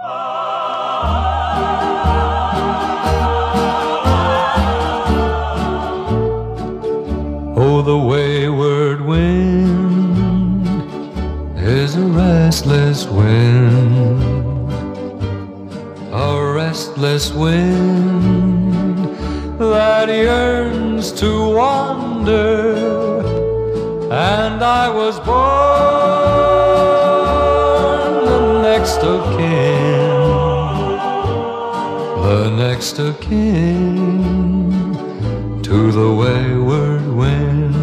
Oh, the wayward wind is a restless wind, a restless wind that yearns to wander, and I was born the next of kin, the next of kin to the wayward wind.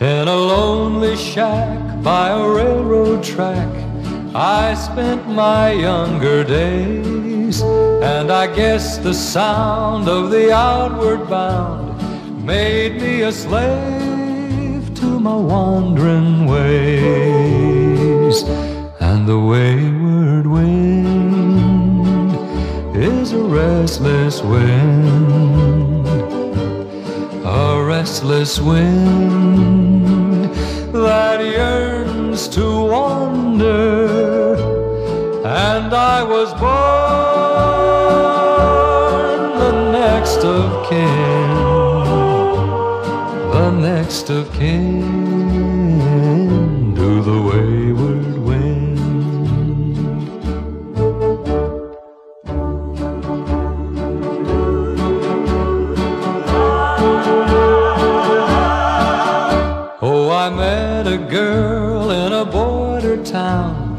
In a lonely shack by a railroad track, I spent my younger days, and I guess the sound of the outward bound made me a slave to my wandering ways. And the wayward wind is a restless wind, a restless wind that yearns to wander, and I was born the next of kin, the next of kin to the wayward wind. Oh, I met a girl in a border town,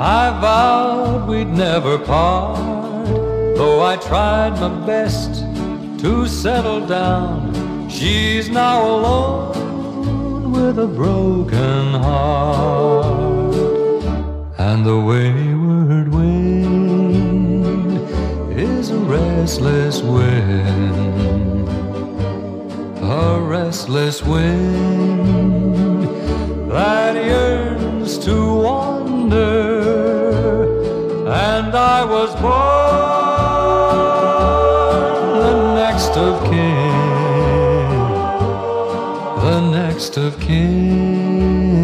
I vowed we'd never part, though I tried my best to settle down. She's now alone with a broken heart. And the wayward wind is a restless wind, a restless wind that yearns to wander, and I was born the next of kin, the next of kin.